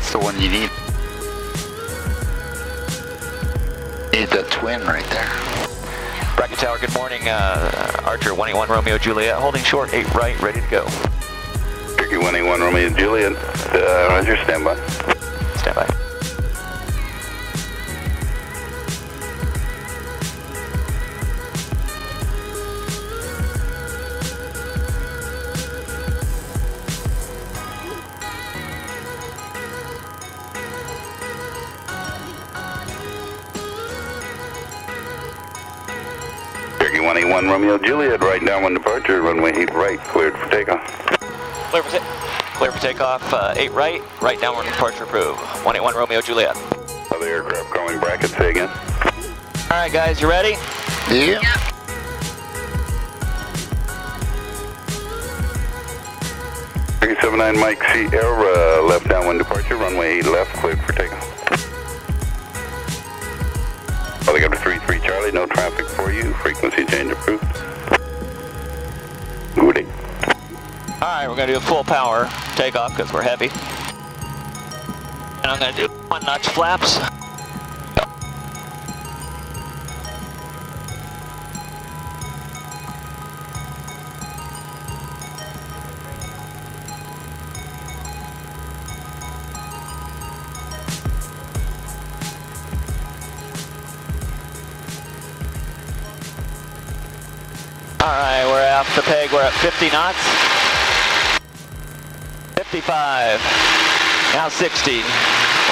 that's the one you need. You need the twin right there. Brackett Tower, good morning, Archer 181 Romeo Juliet, holding short, 8 right, ready to go. Turkey 181 Romeo Juliet, Roger, stand by. Stand by. Turkey 181 Romeo Juliet, right now on departure, runway 8 right, cleared for takeoff. Clear for, takeoff, 8 right, right downward departure approved. 181 Romeo Juliet. Other aircraft calling Brackett, say again. Alright guys, you ready? Yeah. Yep. 379 Mike Sierra, left downwind departure, runway 8 left, cleared for takeoff. Calling up to 33 Charlie, no traffic for you, frequency change approved. Good day. Alright, we're going to do a full power takeoff because we're heavy. And I'm going to do one notch flaps. Go. Alright, we're off the peg, we're at 50 knots. 55, now 60,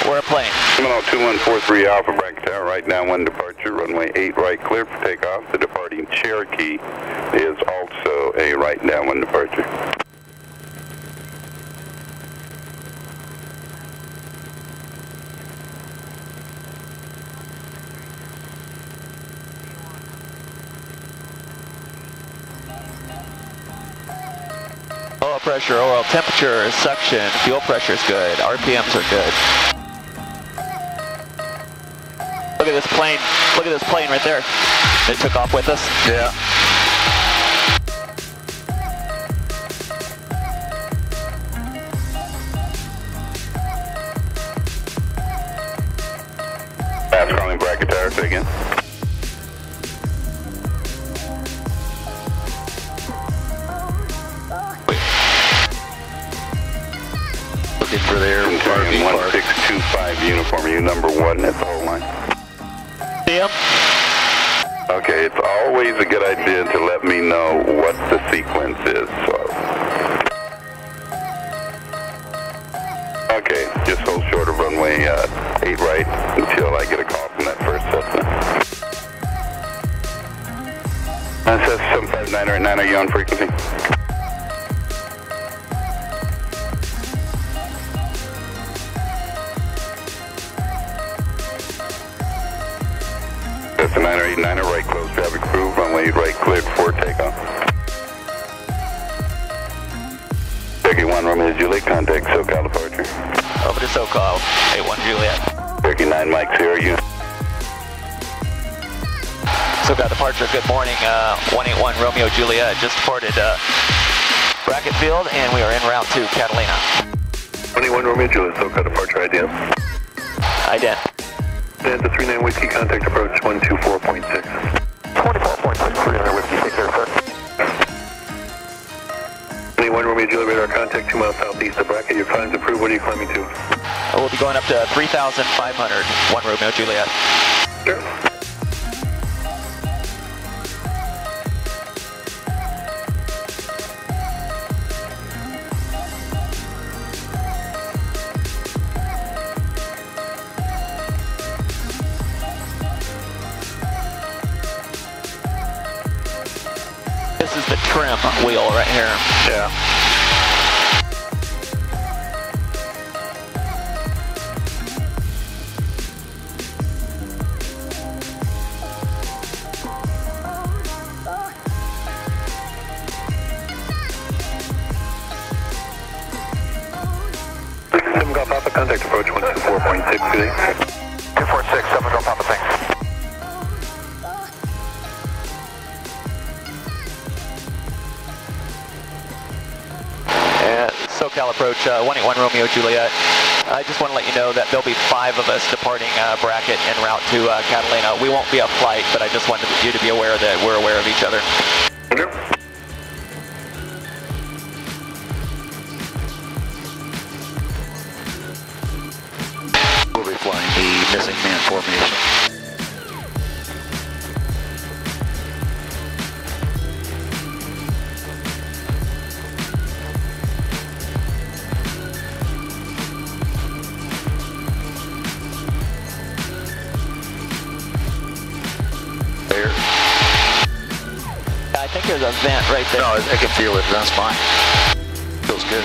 we're a plane. 2143 Alpha Brackett Tower, right now one departure, runway 8 right, clear for takeoff. The departing Cherokee is also a right now one departure. Oil pressure, oil temperature, suction, fuel pressure is good, RPMs are good. Look at this plane right there. They took off with us. Yeah. That's calling Brackett Tower, say again. For there, 1625 uniform, you number one at the whole line. Yep. Okay, it's always a good idea to let me know what the sequence is. So. Okay, just hold short of runway 8 right until I get a call from that first Cessna. Cessna 759 right 9, are you on frequency? Cessna 989 right, close traffic approved, runway right cleared for takeoff. Turkey 1 Romeo Juliet, contact SoCal departure. Over to SoCal, 81 Juliet. Turkey 9 Mike Sierra, you. SoCal departure, good morning, 181 Romeo Juliet, just departed Brackett Field and we are en route to Catalina. 181 Romeo Juliet, SoCal departure, ident. Ident. Stand to 39 Whiskey, contact approach 124.6. 24.6, 39 Whiskey, take care, sir. 21 Romeo Juliet radar contact 2 miles southeast of Brackett. Your climb's approved. What are you climbing to? We'll be going up to 3,500, 1 Romeo Juliet. Sure. This is the trim wheel right here. Yeah. Seven Golf Papa, contact approach 124.6. 246, 7 Golf Papa, thanks. SoCal approach, 181 Romeo Juliet, I just want to let you know that there'll be 5 of us departing Brackett en route to Catalina. We won't be a flight, but I just wanted you to be aware that we're aware of each other. Okay. We'll be flying the missing man formation. I think there's a vent right there. No, I can feel it. That's fine. Feels good.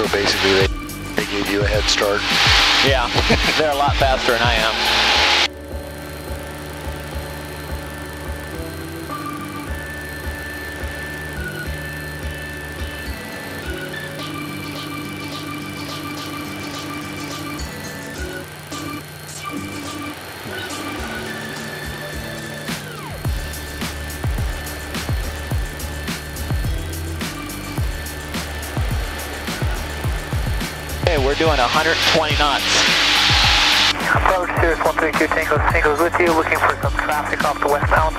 So basically they gave you a head start. Yeah, they're a lot faster than I am. We're doing 120 knots. Approach Cirrus 132 Tango Tango's with you, looking for some traffic off the westbound.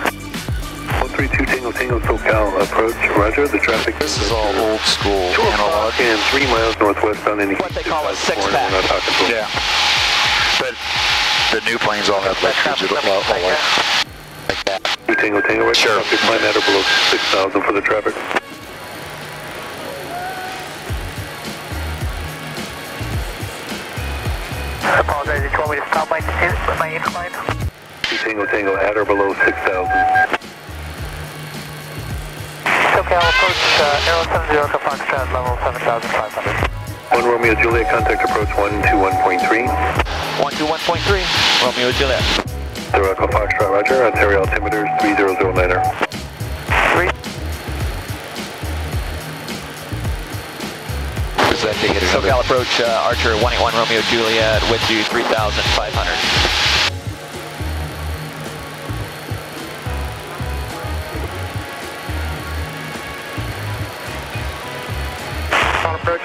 132 Tango Tango SoCal approach, roger, the traffic. This is all old school analog. And 3 miles northwestbound indicates what they call a 6-pack. Yeah. But the new planes all have like digital like that. Tango Tango, right? Sure. Climb at or below 6,000 for the traffic. Apologize, you told me to stop my incline. Tango Tango at or below 6,000. SoCal approach Aero 70 to Foxtrot level 7,500. 1 Romeo Juliet, contact approach 121.3. 121.3, Romeo Juliet. Sirocco Foxtrot, roger, Ontario altimeters 3009er. SoCal approach Archer 181 Romeo Juliet with you 3,500. Approach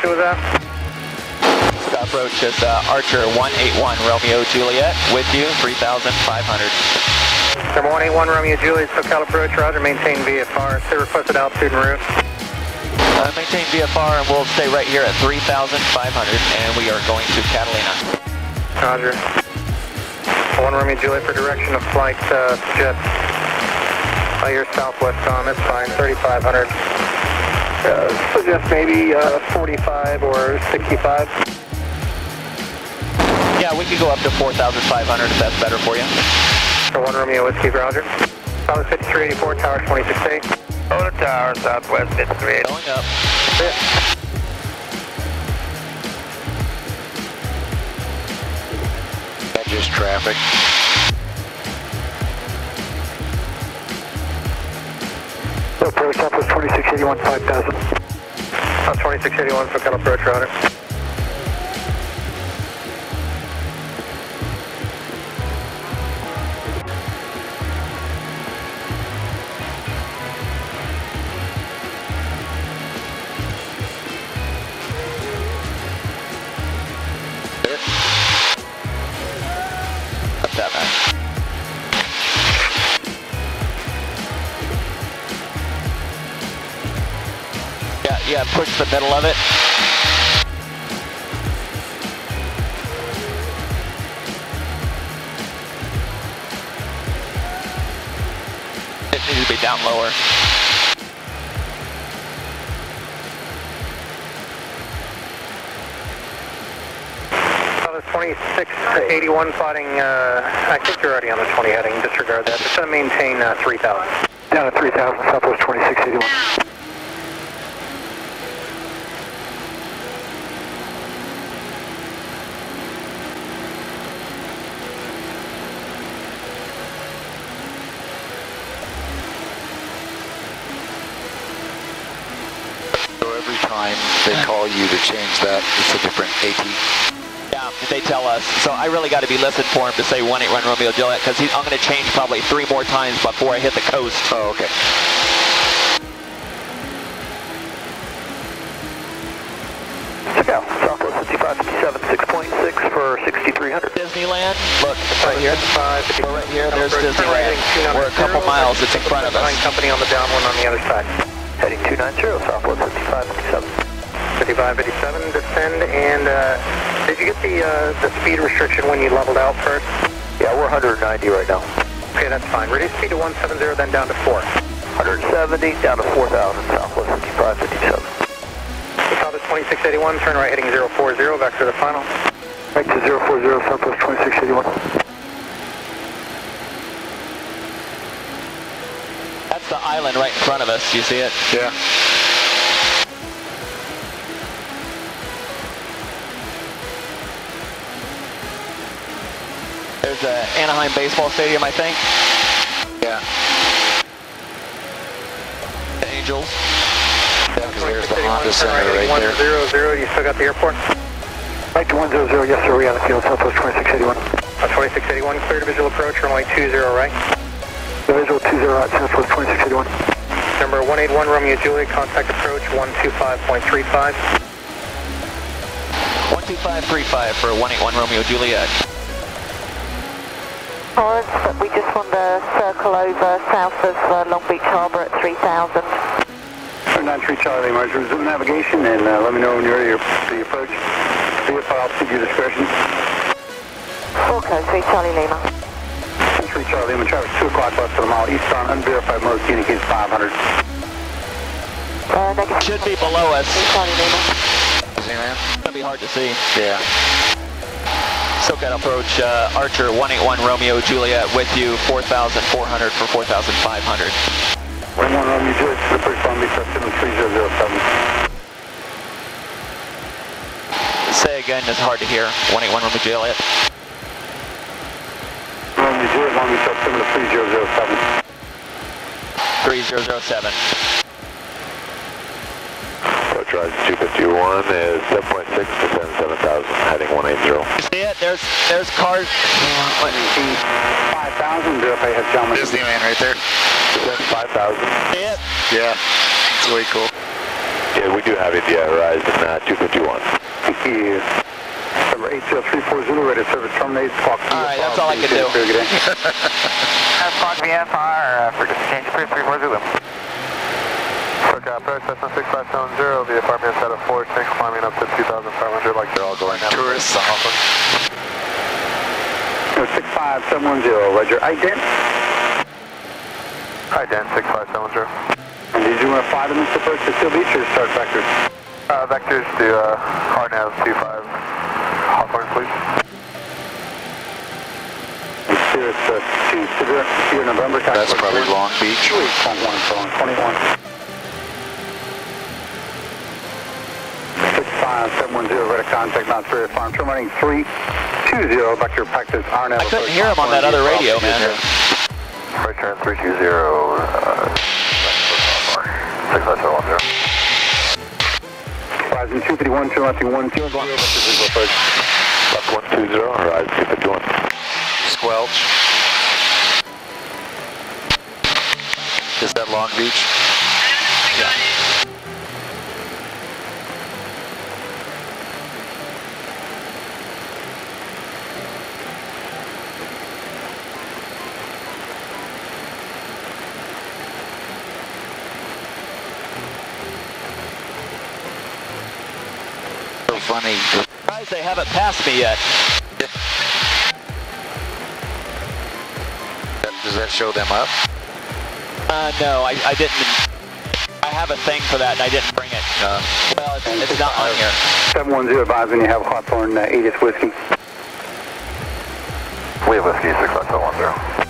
with that. Approach is Archer 181 Romeo Juliet with you 3,500. Number 181 Romeo Juliet, SoCal approach, roger, maintain VFR. Stay requested altitude and route. Maintain VFR and we'll stay right here at 3,500 and we are going to Catalina. Roger. 1 Romeo Juliet for direction of flight, jet. I hear southwest on, that's fine, 3,500. Suggest maybe 45 or 65. Yeah, we could go up to 4,500 if that's better for you. For 1 Romeo Whiskey, roger. Tower 5384, tower 268. Over the tower, southwest, it's 380. Going up. That's just traffic. Approach southwest 2681, 5,000. 2681, so kind of approach router. Yeah, push the middle of it. will be down lower. The 26 to 81 plotting, I think you're already on the 20 heading, disregard that. Just going to maintain 3,000. Down to 3,000, Southwest 2681. So every time they call you to change that, it's a different AT. Yeah, they tell us. So I really got to be listening for him to say 181 Romeo Juliet, because I'm going to change probably 3 more times before I hit the coast. Oh, okay. SoCal, Southwest 5557, 6.6 for 6300. Disneyland, look, it's right here. We're right here, there's Disneyland. We're a couple miles, it's in front of us. Company on the down one on the other side. Heading 290, Southwest 5557. 5557, descend, and did you get the speed restriction when you leveled out first? Yeah, we're 190 right now. Okay, that's fine. Reduce speed to 170, then down to 4. 170, down to 4,000, Southwest 5557. Southwest 2681, turn right heading 040, back to the final. Back to 040, Southwest 2681. That's the island right in front of us, you see it? Yeah. There's the Anaheim Baseball Stadium, I think. Yeah. The Angels. Yeah, because there's the Honda Center right there. 100, you still got the airport? Right to 100, yes sir, we on the field, Southwest 2681. 2681, clear to visual approach, runway 20 right? The visual 20 right, Southwest 2681. Number 181, Romeo Juliet, contact approach 125.35. 125.35 for 181 Romeo Juliet. But we just want to circle over south of Long Beach Harbor at 3,000. 9-3 Charlie, Mars, resume navigation and let me know when you're ready to the approach. VFR, to your discretion. 4-3 Charlie Lima. 3 Charlie Lima, Travis 2 o'clock left of the mile, east on unverified mode, communicates 500. Should be below us. Charlie Lima. It's going to be hard to see. Yeah. SoCal approach, Archer 181 Romeo Juliet with you, 4,400 for 4,500. 181 Romeo Juliet to the first Long Beach, 73007. Say again, it's hard to hear. 181 Romeo Juliet. Romeo Juliet, Long Beach, 73007. 3007. Approach 251 is 7.6 to 7,000, heading 180. There's cars. 5,000, if I have John Wayne. Disneyland right there. 5,000. Yeah. Yeah, it's way cool. Yeah, we do have it, yeah, horizon 251. Thank you. Number 80340, ready to service terminate. Alright, that's all I can do. Fox VFR for change 3340. SoCal approach, Cessna 6570, VFR mirror set of 46, climbing up to 2,500 like they're all going out. Tourists, awesome. 65710, Roger. Ident. Ident 65710. And did you want to fly the Mr. First to Seal Beach or start vectors? Vectors to RNAV 25. Hawthorne, please. It's 2 severe here in November. That's probably Long Beach. 21. 65710, ready to contact Mount Ferry Farm. Turn running 320, back to your practice. I couldn't hear him on that other radio, man. Right turn 320, 65710. Horizon 251, turn left 120, left 120, horizon 251. Squelch. Is that Long Beach? Yeah. Funny. I'm surprised they haven't passed me yet. Does that show them up? No, I didn't. I have a thing for that and I didn't bring it. Well, it's not on here. 710 advise when you have Hawthorne 8th Whiskey. We have Whiskey 65710.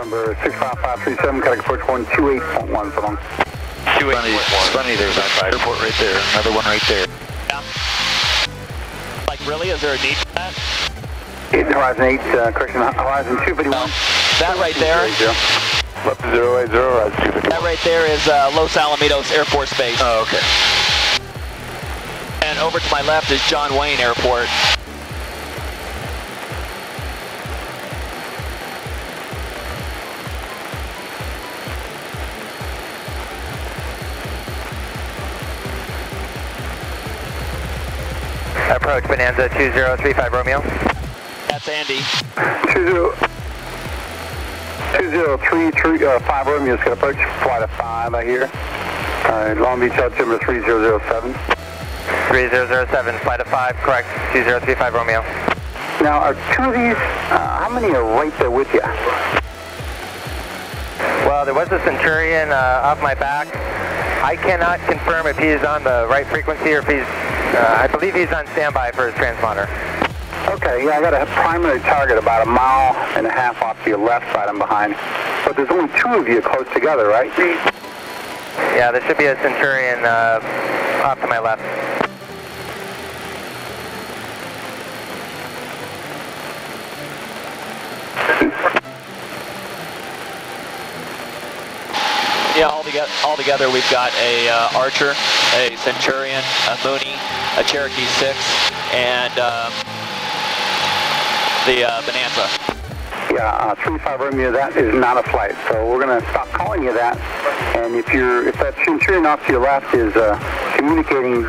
Number 65537, cutting approach 128.1 for long. 281. It's funny, there's that airport right there. Another one right there. Yeah. Like, really? Is there a need for that? Horizon 8, correction, Horizon 251. No. That right there. 080, Horizon 251. That right there is Los Alamitos Air Force Base. Oh, okay. And over to my left is John Wayne Airport. Approach Bonanza 2035 Romeo. That's Andy. 2035 Romeo is going to approach flight of 5 I hear. Long Beach altitude number 3007. 3007, flight of 5, correct. 2035 Romeo. Now are two of these, how many are right there with you? Well, there was a Centurion off my back. I cannot confirm if he is on the right frequency or if he's I believe he's on standby for his transponder. Okay, yeah, I got a primary target about 1.5 miles off to your left side, I'm behind. But there's only two of you close together, right? Yeah, there should be a Centurion off to my left. Yeah, all together we've got a Archer, a Centurion, a Mooney, a Cherokee 6, and the Bonanza. Yeah, 35 Romeo, that is not a flight, so we're going to stop calling you that. And if that Centurion off to your left is communicating,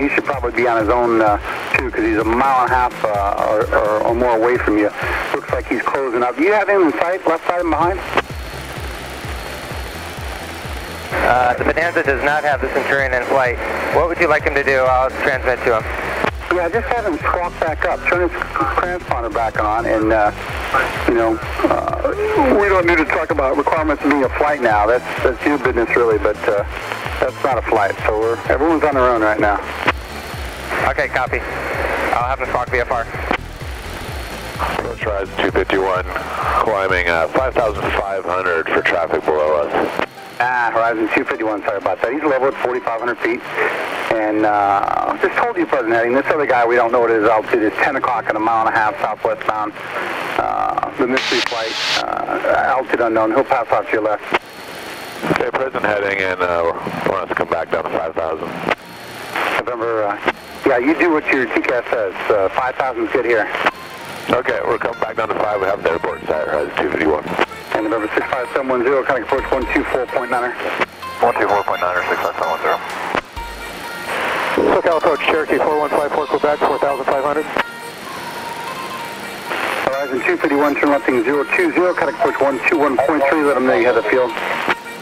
he should probably be on his own too, because he's 1.5 miles or more away from you. Looks like he's closing up. Do you have him in sight, left side and behind? The Bonanza does not have the Centurion in flight. What would you like him to do? I'll transmit to him. Yeah, just have him squawk back up, turn his transponder back on, and, we don't need to talk about requirements of being a flight now. That's your business, really, but that's not a flight, so everyone's on their own right now. Okay, copy. I'll have him squawk VFR. Approach Rise 251, climbing 5,500 for traffic below us. Horizon 251, sorry about that. He's level at 4,500 feet. And I just told you, President Heading, this other guy, we don't know what his altitude is, 10 o'clock and 1.5 miles southwestbound. The mystery flight, altitude unknown. He'll pass off to your left. Okay, President Heading, and want us to come back down to 5,000. November, yeah, you do what your TCAS says. 5,000 is good here. Okay, we're coming back down to 5. We have the airport side, Horizon 251. And number 65710, kind of approach 124.9er. 124.9er, 65710. SoCal approach Cherokee 4154 Quebec, 4,500. Horizon 251, turn left thing 020, kind of approach 121.3, let them know you have the field.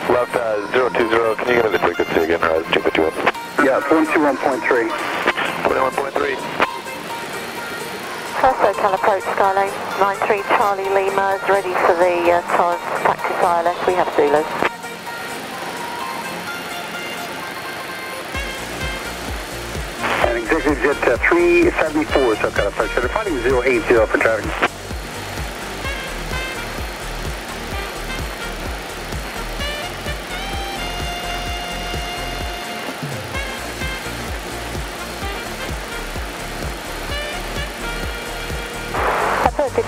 Left 020, can you get the frequency again, Horizon 251? Yeah, 121.3. 21.3. SoCal approach Skyline 93 Charlie Lima is ready for the TOS taxi ILS. We have Zulu. And executive jet 374 SoCal approach. They're finding 080 for traffic.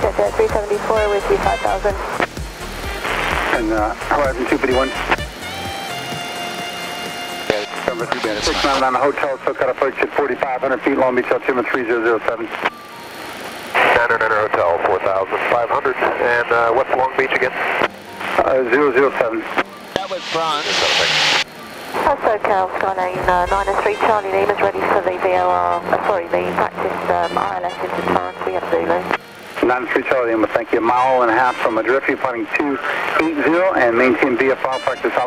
Jet 374 with G5000. And Horizon 251. Number 699 on the hotel, SoCal approach at 4,500 feet, Long Beach altimeter 3007. 999 hotel, 4,500. And what's Long Beach again? 007. That was Bronze. SoCal Skyline 903 Charlie Lima is ready for the practice ILS into France. We have Zulu. 93 Charlie, I'm going to thank you. 1.5 miles from Madrid, you're planning 280, and maintain BFR practice.